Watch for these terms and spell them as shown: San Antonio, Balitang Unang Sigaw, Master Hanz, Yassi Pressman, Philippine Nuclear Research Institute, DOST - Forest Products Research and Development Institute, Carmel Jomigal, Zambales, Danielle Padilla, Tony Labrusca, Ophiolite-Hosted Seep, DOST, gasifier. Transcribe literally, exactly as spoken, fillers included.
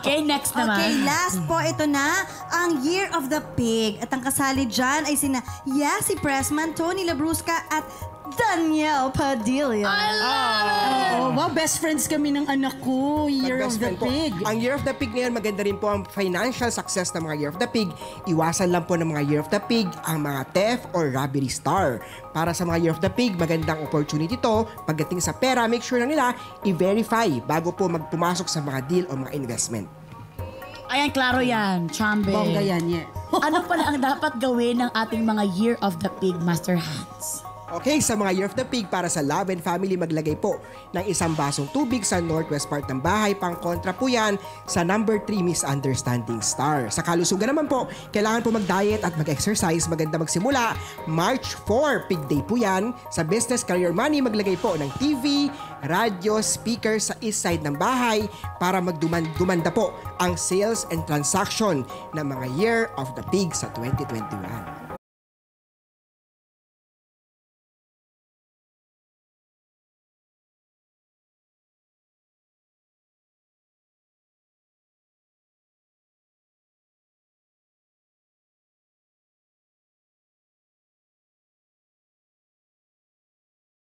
Okay, next naman. Okay, last po, ito na, ang Year of the Pig. At ang kasali dyan ay sina Yassi Pressman, Tony Labrusca, at Danielle Padilla. I love it! Oh, wow, best friends kami ng anak ko. Year of the Pig. Ang Year of the Pig ngayon, maganda rin po ang financial success ng mga Year of the Pig. Iwasan lang po ng mga Year of the Pig ang mga theft or robbery star. Para sa mga Year of the Pig, magandang opportunity to. Pagdating sa pera, make sure lang nila i-verify bago po magpumasok sa mga deal o mga investment. Ayan, klaro yan. Chambe. Bongga yan, yes. Ano pala ang dapat gawin ng ating mga Year of the Pig, Master Hanz? Okay, sa mga Year of the Pig, para sa love and family, maglagay po ng isang basong tubig sa northwest part ng bahay. Pang-kontra po yan sa number three misunderstanding star. Sa kalusugan naman po, kailangan po mag-diet at mag-exercise. Maganda magsimula. March four, Pig Day po yan. Sa business, career, money, maglagay po ng T V, radio, speaker sa east side ng bahay para magdumanda po ang sales and transaction ng mga Year of the Pig sa twenty twenty-one.